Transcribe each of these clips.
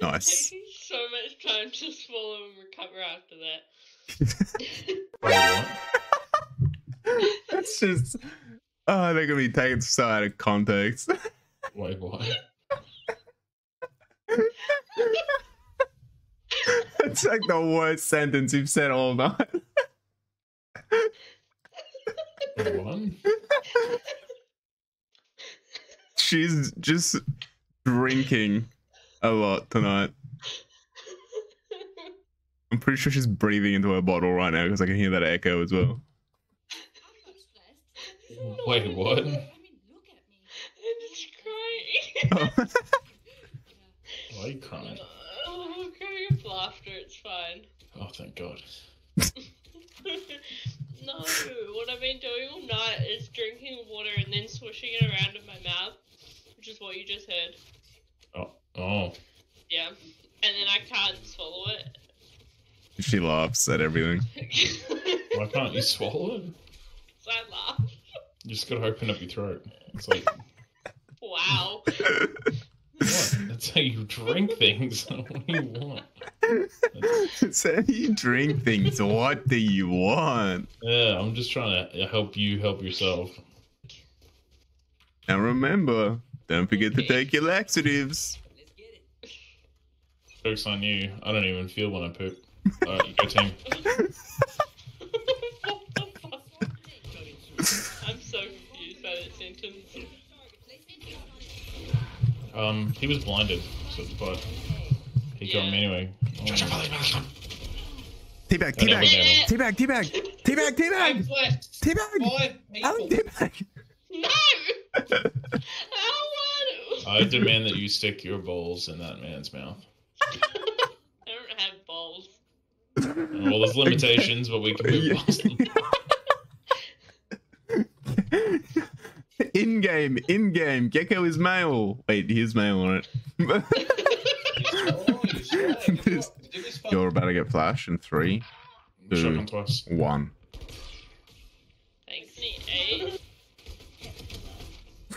Nice. Taking so much time to swallow and recover after that. That's just... Oh, they're going to be taken so out of context. Wait, what? It's like the worst sentence you've said all night. One? She's just drinking a lot tonight. I'm pretty sure she's breathing into her bottle right now because I can hear that echo as well. Wait, what? I mean, look at me. I'm just crying. Oh, you can't. Oh, I'm crying with laughter, it's fine. Oh, thank God. No, what I've been doing all night is drinking water and then swishing it around in my mouth, which is what you just heard. Oh. Yeah, and then I can't swallow it. She laughs at everything. Why can't you swallow it? So I laugh. You just gotta open up your throat. It's like... Wow. What? That's how you drink things. What do you want? That's how you drink things. What do you want? Yeah, I'm just trying to help you help yourself. Now remember, don't forget to take your laxatives. Let's get it. Joke's on you. I don't even feel when I poop. Alright, you go team. I'm so confused by that sentence. He was blinded, but he got me anyway. Oh. Teabag! Alan, teabag! No! I demand that you stick your balls in that man's mouth. I don't have balls. Well, there's limitations, but we can move past them. In game, Gecko is male. Wait, he is male on it. You're about to get flashed in 3, 2, 1. Thanks,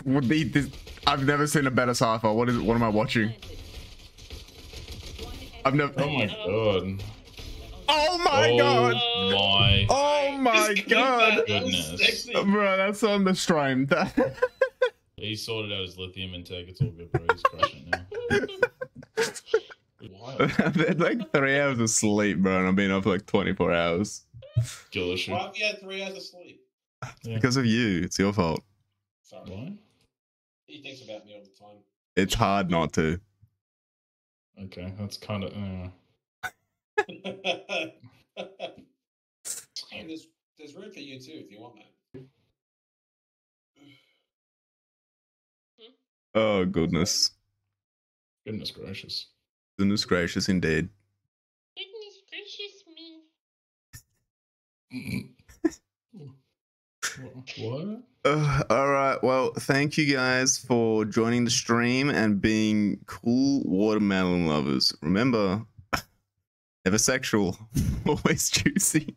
mate. I've never seen a better cipher. What is it? What am I watching? I've never. Oh my God. Oh my god! Goodness. Bro, that's on the stream. He sorted out his lithium intake. It's all good, bro. He's crushing now. Wild. I've had like 3 hours of sleep, bro, and I've been up for like 24 hours. Delicious. Why have you had 3 hours of sleep? Yeah. Because of you. It's your fault. Sorry. Why? He thinks about me all the time. It's hard not to. Okay, that's kind of... And there's room for you too if you want, man. Oh goodness! Goodness gracious! Goodness gracious indeed! Goodness gracious me! What? All right. Well, thank you guys for joining the stream and being cool watermelon lovers. Remember. Never sexual, always juicy.